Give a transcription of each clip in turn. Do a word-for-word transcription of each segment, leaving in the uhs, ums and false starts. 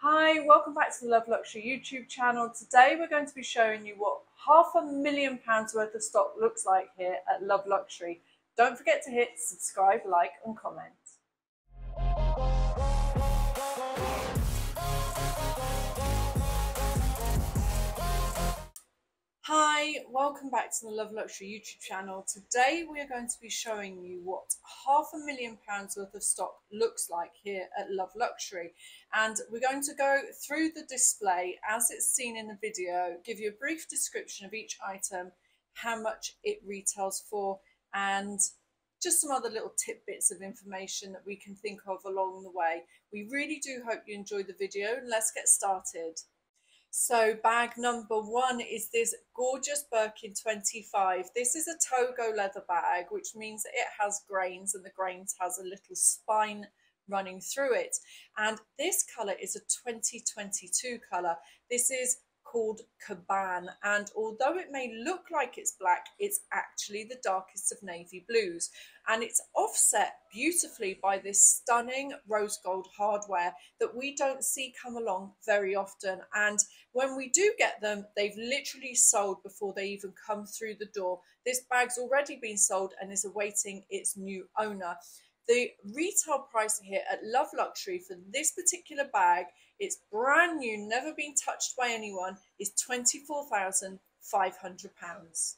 Hi, welcome back to the Love Luxury YouTube channel. Today we're going to be showing you what half a million pounds worth of stock looks like here at Love Luxury. Don't forget to hit subscribe, like and comment. Hi, welcome back to the Love Luxury YouTube channel. Today we are going to be showing you what half a million pounds worth of stock looks like here at Love Luxury. And we're going to go through the display as it's seen in the video, give you a brief description of each item, how much it retails for, and just some other little tidbits of information that we can think of along the way. We really do hope you enjoy the video and let's get started. So bag number one is this gorgeous Birkin twenty-five. This is a Togo leather bag, which means that it has grains and the grains has a little spine running through it. And this colour is a twenty twenty-two colour. This is called Caban, and although it may look like it's black, it's actually the darkest of navy blues, and it's offset beautifully by this stunning rose gold hardware that we don't see come along very often, and when we do get them, they've literally sold before they even come through the door. This bag's already been sold and is awaiting its new owner. The retail price here at Love Luxury for this particular bag, it's brand new, never been touched by anyone, is twenty-four thousand five hundred pounds.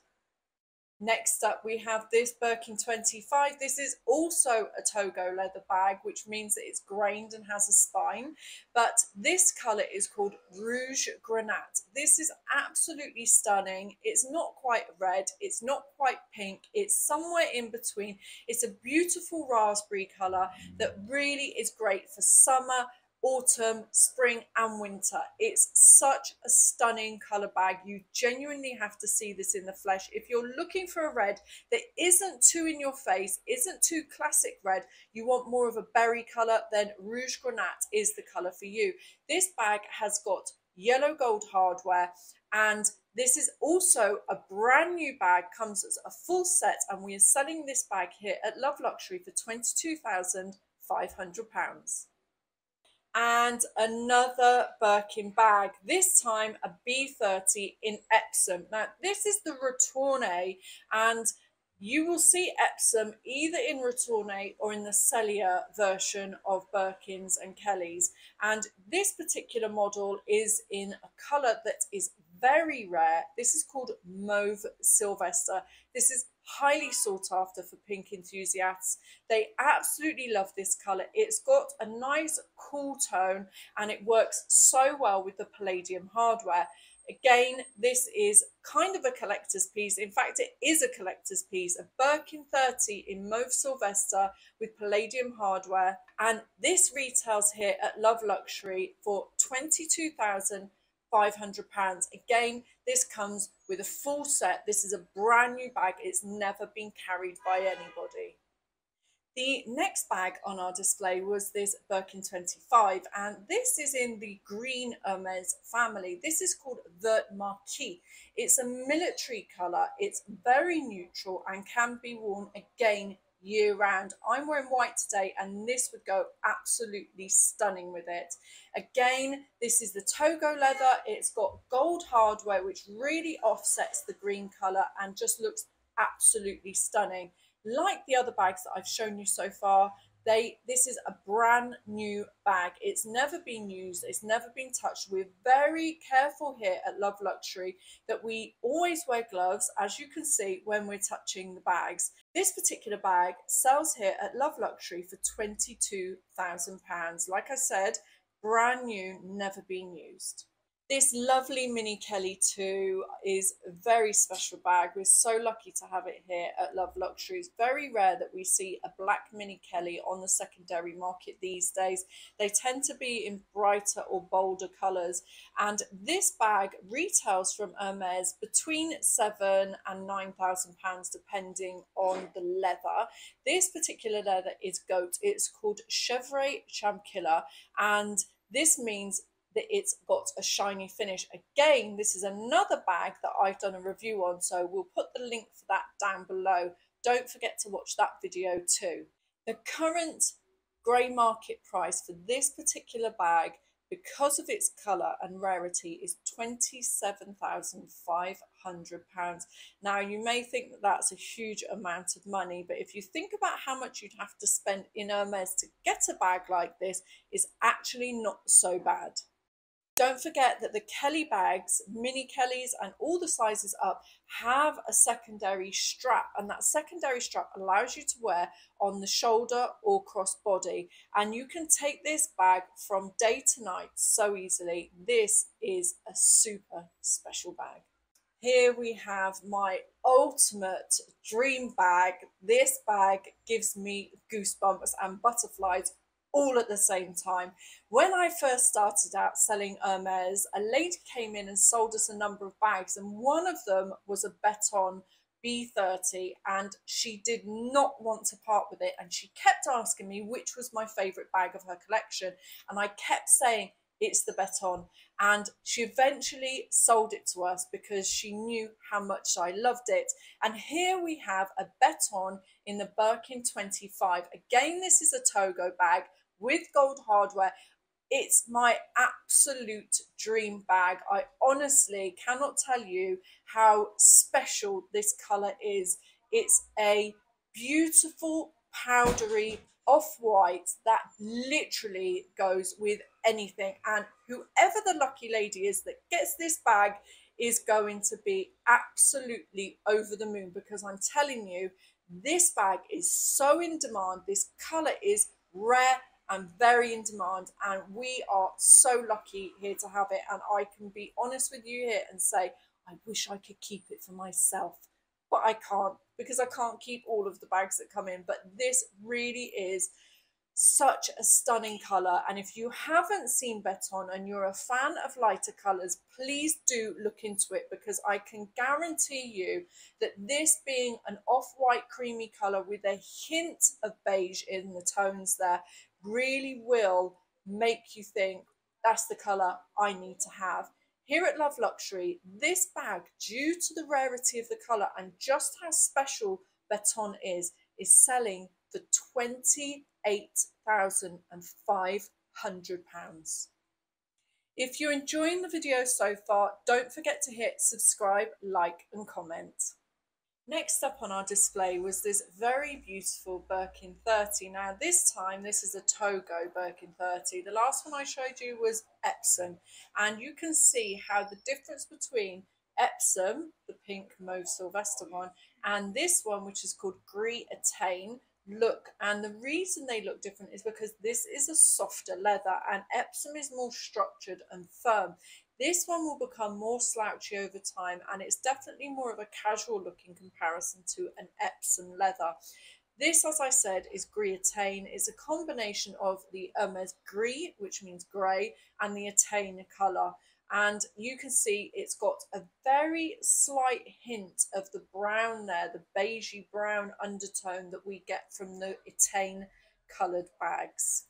Next up, we have this Birkin twenty-five. This is also a Togo leather bag, which means that it's grained and has a spine, but this colour is called Rouge Grenat. This is absolutely stunning. It's not quite red, it's not quite pink, it's somewhere in between. It's a beautiful raspberry colour that really is great for summer, autumn, spring and winter. It's such a stunning colour bag. You genuinely have to see this in the flesh. If you're looking for a red that isn't too in your face, isn't too classic red, you want more of a berry colour, then Rouge Grenat is the colour for you. This bag has got yellow gold hardware, and this is also a brand new bag, comes as a full set, and we are selling this bag here at Love Luxury for twenty-two thousand five hundred pounds. And another Birkin bag, this time a B thirty in Epsom. Now this is the Retourne, and you will see Epsom either in Retourne or in the Sellier version of Birkins and Kellys, and this particular model is in a colour that is very rare. This is called Mauve Sylvestre. This is highly sought after for pink enthusiasts. They absolutely love this colour. It's got a nice cool tone and it works so well with the Palladium hardware. Again, this is kind of a collector's piece. In fact, it is a collector's piece, a Birkin thirty in Mauve Sylvestre with Palladium hardware, and this retails here at Love Luxury for twenty-two thousand five hundred pounds. Again, this comes with a full set. This is a brand new bag. It's never been carried by anybody. The next bag on our display was this Birkin twenty-five, and this is in the green Hermès family. This is called the Maquis. It's a military colour. It's very neutral and can be worn again year round. I'm wearing white today and this would go absolutely stunning with it. Again, this is the Togo leather. It's got gold hardware which really offsets the green colour and just looks absolutely stunning. Like the other bags that I've shown you so far, they this is a brand new bag. It's never been used, it's never been touched. We're very careful here at Love Luxury that we always wear gloves, as you can see, when we're touching the bags. This particular bag sells here at Love Luxury for twenty-two thousand pounds. Like I said, brand new, never been used. This lovely mini Kelly two is a very special bag. We're so lucky to have it here at Love Luxury. It's very rare that we see a black mini Kelly on the secondary market these days. They tend to be in brighter or bolder colours. And this bag retails from Hermès between seven and nine thousand pounds, depending on the leather. This particular leather is goat. It's called Chevre Chamkiller, and this means that it's got a shiny finish. Again, this is another bag that I've done a review on, so we'll put the link for that down below. Don't forget to watch that video too. The current grey market price for this particular bag because of its colour and rarity, is twenty-seven thousand five hundred pounds. Now, you may think that that's a huge amount of money, but if you think about how much you'd have to spend in Hermes to get a bag like this, it's actually not so bad. Don't forget that the Kelly bags, mini Kellys and all the sizes up, have a secondary strap, and that secondary strap allows you to wear on the shoulder or crossbody, and you can take this bag from day to night so easily. This is a super special bag. Here we have my ultimate dream bag. This bag gives me goosebumps and butterflies all at the same time. When I first started out selling Hermès, a lady came in and sold us a number of bags, and one of them was a Beton B thirty, and she did not want to part with it, and she kept asking me which was my favourite bag of her collection, and I kept saying it's the Beton, and she eventually sold it to us because she knew how much I loved it. And here we have a Beton in the Birkin twenty-five. Again, this is a Togo bag with gold hardware. It's my absolute dream bag. I honestly cannot tell you how special this colour is. It's a beautiful powdery off-white that literally goes with anything, and whoever the lucky lady is that gets this bag is going to be absolutely over the moon, because I'm telling you, this bag is so in demand. This colour is rare and very in demand, and we are so lucky here to have it. And I can be honest with you here and say I wish I could keep it for myself, but I can't, because I can't keep all of the bags that come in. But this really is such a stunning colour, and if you haven't seen Beton and you're a fan of lighter colours, please do look into it, because I can guarantee you that this being an off-white creamy colour with a hint of beige in the tones there really will make you think, that's the colour I need to have. Here at Love Luxury, this bag, due to the rarity of the colour and just how special Beton is, is selling for twenty-eight thousand five hundred pounds. If you're enjoying the video so far, don't forget to hit subscribe, like and comment. Next up on our display was this very beautiful Birkin thirty. Now this time, this is a Togo Birkin thirty. The last one I showed you was Epsom, and you can see how the difference between Epsom, the pink Mauve Sylvestre one, and this one, which is called Gris Etain, look. And the reason they look different is because this is a softer leather and Epsom is more structured and firm. This one will become more slouchy over time, and it's definitely more of a casual look in comparison to an Epsom leather. This, as I said, is Gris Etain. It's a combination of the Hermes Gris, which means grey, and the Etain colour. And you can see it's got a very slight hint of the brown there, the beigey brown undertone that we get from the Etain coloured bags.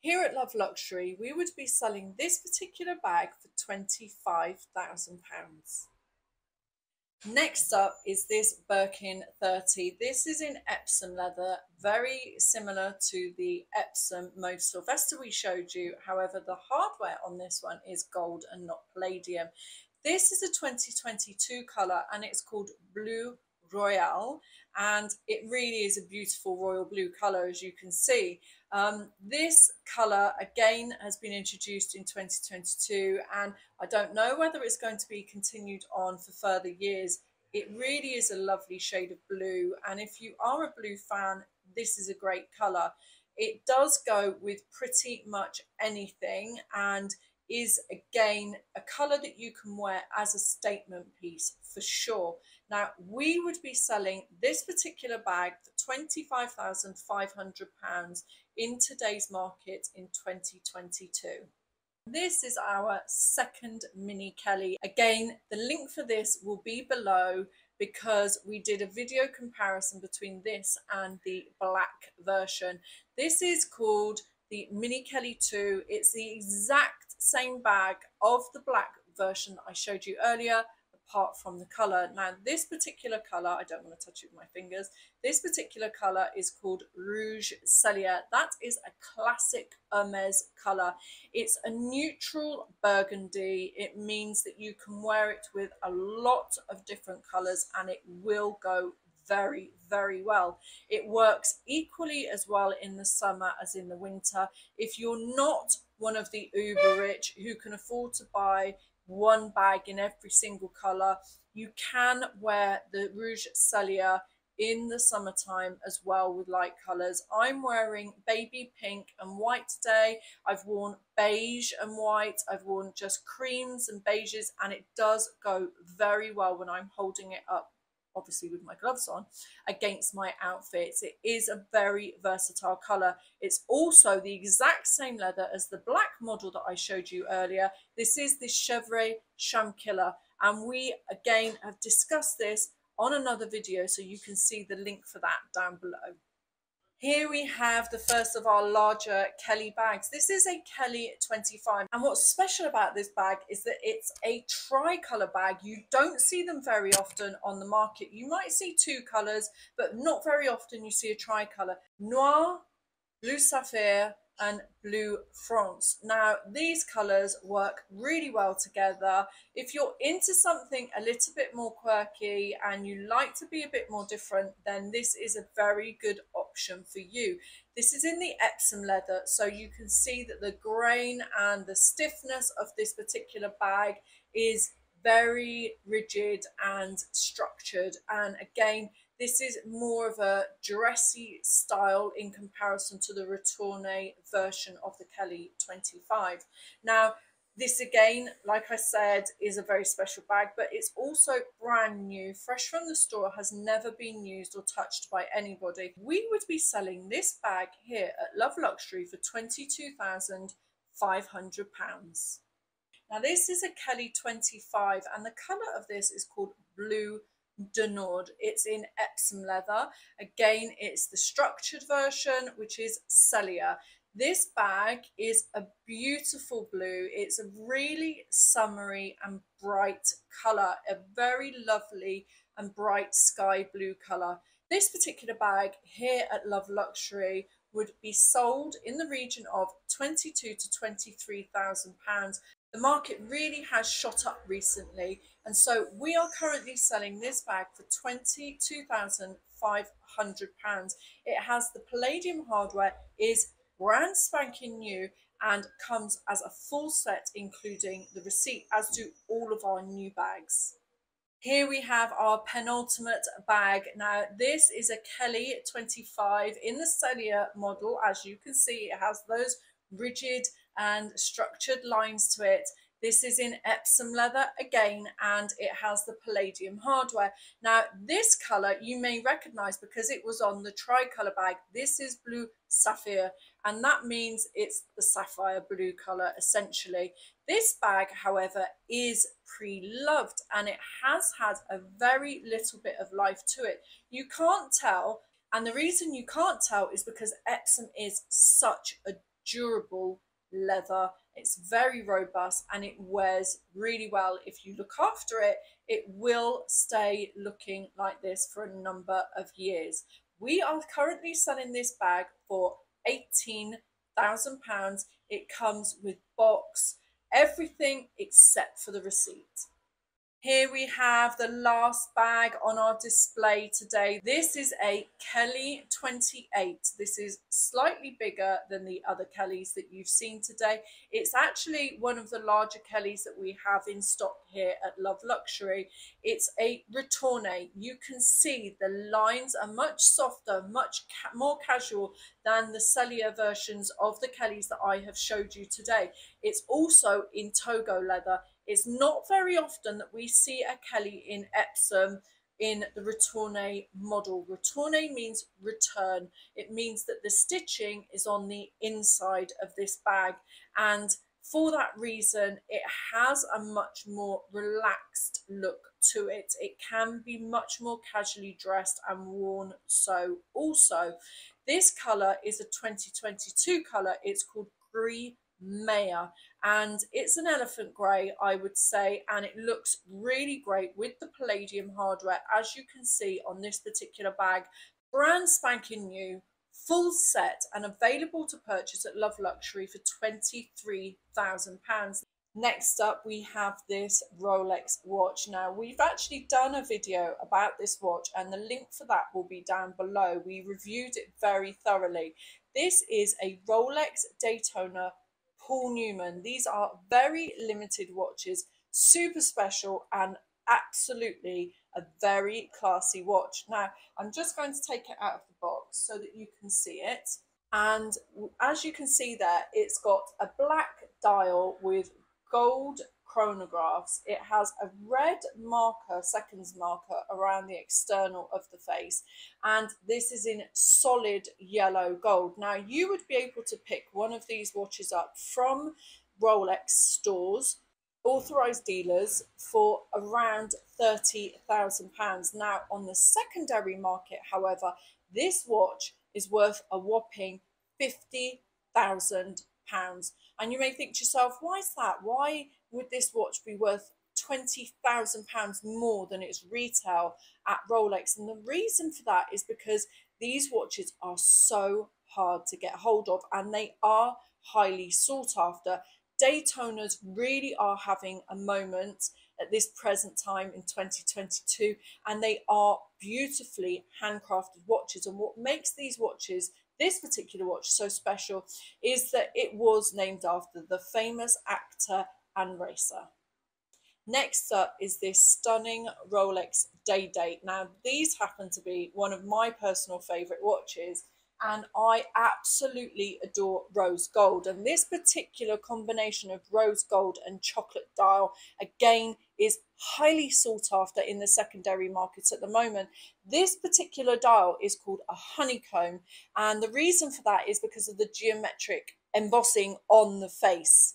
Here at Love Luxury, we would be selling this particular bag for twenty-five thousand pounds. Next up is this Birkin thirty. This is in Epsom leather, very similar to the Epsom Mauve Sylvestre we showed you. However, the hardware on this one is gold and not palladium. This is a twenty twenty-two colour, and it's called Bleu Royal, and it really is a beautiful royal blue colour, as you can see. Um, this colour again has been introduced in twenty twenty-two, and I don't know whether it's going to be continued on for further years. It really is a lovely shade of blue, and if you are a blue fan, this is a great colour. It does go with pretty much anything, and is again a colour that you can wear as a statement piece for sure. Now we would be selling this particular bag for twenty-five thousand five hundred pounds in today's market in twenty twenty-two. This is our second mini Kelly. Again, the link for this will be below, because we did a video comparison between this and the black version. This is called the Mini Kelly two. It's the exact same bag of the black version I showed you earlier, apart from the colour. Now, this particular colour, I don't want to touch it with my fingers, this particular colour is called Rouge Sellier. That is a classic Hermès colour. It's a neutral burgundy. It means that you can wear it with a lot of different colours and it will go very, very well. It works equally as well in the summer as in the winter. If you're not one of the uber rich who can afford to buy one bag in every single color, you can wear the Rouge Sellier in the summertime as well with light colors. I'm wearing baby pink and white today. I've worn beige and white. I've worn just creams and beiges, and it does go very well when I'm holding it up, obviously with my gloves on, against my outfits. It is a very versatile colour. It's also the exact same leather as the black model that I showed you earlier. This is the Chevre Chamkiller, and we again have discussed this on another video, so you can see the link for that down below. Here we have the first of our larger Kelly bags. This is a Kelly twenty-five, and what's special about this bag is that it's a tri-colour bag. You don't see them very often on the market. You might see two colours, but not very often you see a tri-colour. Noir, Bleu Saphir and Bleu France. Now, these colours work really well together. If you're into something a little bit more quirky and you like to be a bit more different, then this is a very good option for you. This is in the Epsom leather, so you can see that the grain and the stiffness of this particular bag is very rigid and structured, and again, this is more of a dressy style in comparison to the Retourne version of the Kelly twenty-five. Now, this again, like I said, is a very special bag, but it's also brand new, fresh from the store, has never been used or touched by anybody. We would be selling this bag here at Love Luxury for twenty-two thousand five hundred pounds. Now, this is a Kelly twenty-five, and the colour of this is called Bleu de Nord. It's in Epsom leather. Again, it's the structured version, which is Sellier. This bag is a beautiful blue. It's a really summery and bright colour, a very lovely and bright sky blue colour. This particular bag here at Love Luxury would be sold in the region of twenty-two thousand to twenty-three thousand pounds. The market really has shot up recently, and so we are currently selling this bag for twenty-two thousand five hundred pounds. It has the Palladium hardware, is brand spanking new, and comes as a full set including the receipt, as do all of our new bags. Here we have our penultimate bag. Now, this is a Kelly twenty-five in the Sellier model. As you can see, it has those rigid and structured lines to it. This is in Epsom leather again, and it has the Palladium hardware. Now, this colour you may recognise because it was on the tricolour bag. This is Bleu Saphir, and that means it's the sapphire blue colour essentially. This bag, however, is pre-loved, and it has had a very little bit of life to it. You can't tell, and the reason you can't tell is because Epsom is such a durable leather. It's very robust and it wears really well. If you look after it, it will stay looking like this for a number of years. We are currently selling this bag for eighteen thousand pounds. It comes with box, everything except for the receipt. Here we have the last bag on our display today. This is a Kelly twenty-eight. This is slightly bigger than the other Kellys that you've seen today. It's actually one of the larger Kellys that we have in stock here at Love Luxury. It's a Retourne. You can see the lines are much softer, much ca more casual than the Sellier versions of the Kellys that I have showed you today. It's also in Togo leather. It's not very often that we see a Kelly in Epsom in the Retourne model. Retourne means return. It means that the stitching is on the inside of this bag, and for that reason it has a much more relaxed look to it. It can be much more casually dressed and worn. So also, this colour is a twenty twenty-two colour. It's called Gris Meyer, and it's an elephant grey, I would say, and it looks really great with the palladium hardware, as you can see on this particular bag. Brand spanking new, full set, and available to purchase at Love Luxury for twenty-three thousand pounds. Next up, we have this Rolex watch. Now, we've actually done a video about this watch, and the link for that will be down below. We reviewed it very thoroughly. This is a Rolex Daytona Paul Newman. These are very limited watches, super special, and absolutely a very classy watch. Now, I'm just going to take it out of the box so that you can see it. And as you can see there, it's got a black dial with gold chronographs. It has a red marker, seconds marker, around the external of the face, and this is in solid yellow gold. Now, you would be able to pick one of these watches up from Rolex stores, authorised dealers, for around thirty thousand pounds. Now, on the secondary market, however, this watch is worth a whopping fifty thousand pounds. And you may think to yourself, why is that? Why would this watch be worth twenty thousand pounds more than its retail at Rolex? And the reason for that is because these watches are so hard to get hold of, and they are highly sought after. Daytonas really are having a moment at this present time in twenty twenty-two, and they are beautifully handcrafted watches. And what makes these watches, this particular watch, so special is that it was named after the famous actor and racer. Next up is this stunning Rolex Day-Date. Now, these happen to be one of my personal favourite watches, and I absolutely adore rose gold. And this particular combination of rose gold and chocolate dial, again, is highly sought after in the secondary markets at the moment. This particular dial is called a honeycomb, and the reason for that is because of the geometric embossing on the face.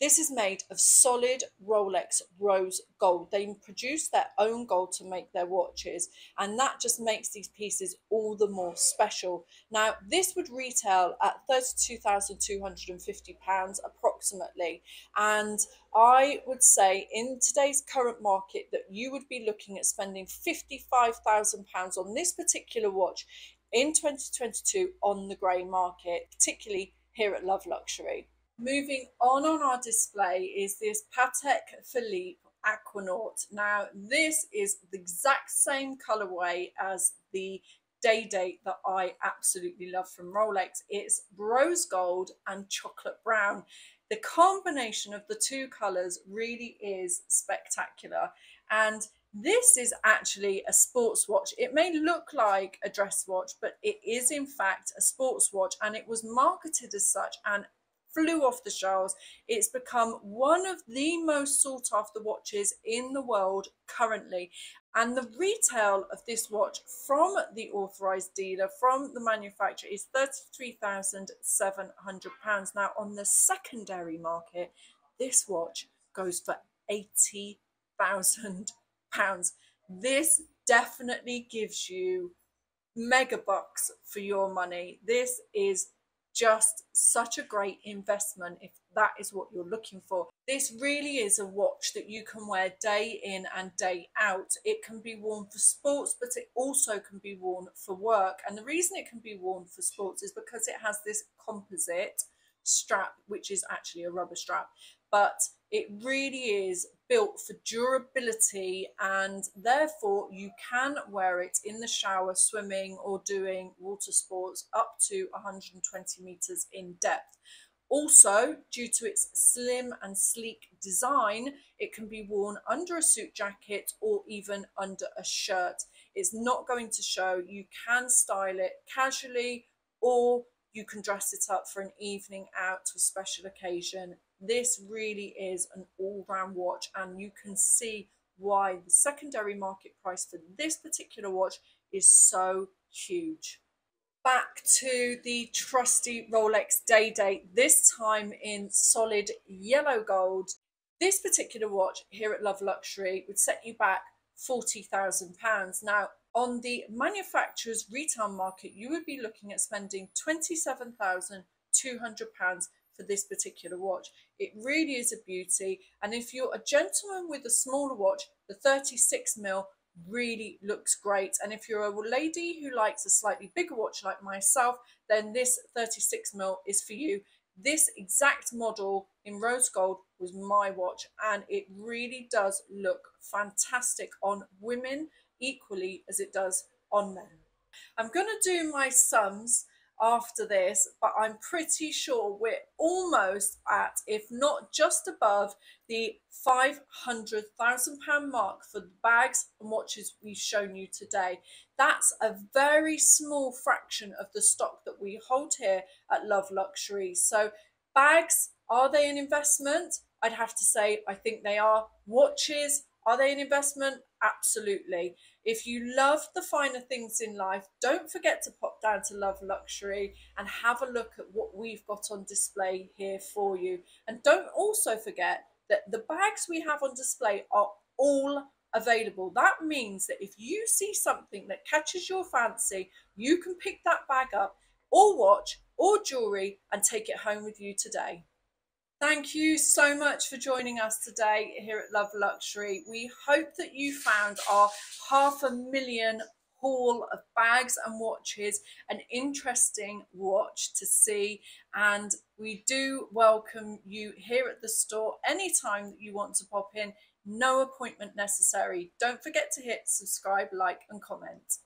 This is made of solid Rolex rose gold. They produce their own gold to make their watches, and that just makes these pieces all the more special. Now, this would retail at thirty-two thousand two hundred and fifty pounds approximately, and I would say in today's current market that you would be looking at spending fifty-five thousand pounds on this particular watch in twenty twenty-two on the grey market, particularly here at Love Luxury. Moving on on our display is this Patek Philippe Aquanaut. Now, this is the exact same colorway as the Day-Date that I absolutely love from Rolex. It's rose gold and chocolate brown. The combination of the two colors really is spectacular, and this is actually a sports watch. It may look like a dress watch, but it is in fact a sports watch, and it was marketed as such and flew off the shelves. It's become one of the most sought after watches in the world currently, and the retail of this watch from the authorised dealer, from the manufacturer, is thirty-three thousand seven hundred pounds. Now, on the secondary market, this watch goes for eighty thousand pounds. This definitely gives you mega bucks for your money. This is just such a great investment if that is what you're looking for. This really is a watch that you can wear day in and day out. It can be worn for sports, but it also can be worn for work. And the reason it can be worn for sports is because it has this composite strap, which is actually a rubber strap, but it really is built for durability, and therefore you can wear it in the shower, swimming, or doing water sports up to one hundred twenty meters in depth. Also, due to its slim and sleek design, it can be worn under a suit jacket or even under a shirt. It's not going to show. You can style it casually, or you can dress it up for an evening out to a special occasion. This really is an all-round watch, and you can see why the secondary market price for this particular watch is so huge. Back to the trusty Rolex Day-Date, this time in solid yellow gold. This particular watch here at Love Luxury would set you back forty thousand pounds. Now, on the manufacturer's retail market, you would be looking at spending twenty-seven thousand two hundred pounds for for this particular watch. It really is a beauty, and if you're a gentleman with a smaller watch, the thirty-six millimeter really looks great. And if you're a lady who likes a slightly bigger watch like myself, then this thirty-six millimeter is for you. This exact model in rose gold was my watch, and it really does look fantastic on women equally as it does on men. I'm going to do my sums after this, but I'm pretty sure we're almost at, if not just above, the five hundred thousand pounds mark for the bags and watches we've shown you today. That's a very small fraction of the stock that we hold here at Love Luxury. So bags, are they an investment? I'd have to say I think they are. Watches, are they an investment? Absolutely. If you love the finer things in life, don't forget to pop down to Love Luxury and have a look at what we've got on display here for you. And don't also forget that the bags we have on display are all available. That means that if you see something that catches your fancy, you can pick that bag up or watch or jewellery and take it home with you today. Thank you so much for joining us today here at Love Luxury. We hope that you found our half a million haul of bags and watches an interesting watch to see, and we do welcome you here at the store anytime that you want to pop in. No appointment necessary. Don't forget to hit subscribe, like and comment.